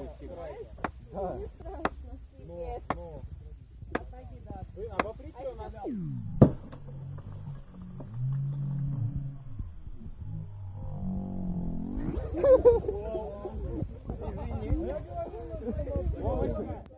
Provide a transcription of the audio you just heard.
Не страшно. Но. Вы обоприте его надо. Извини.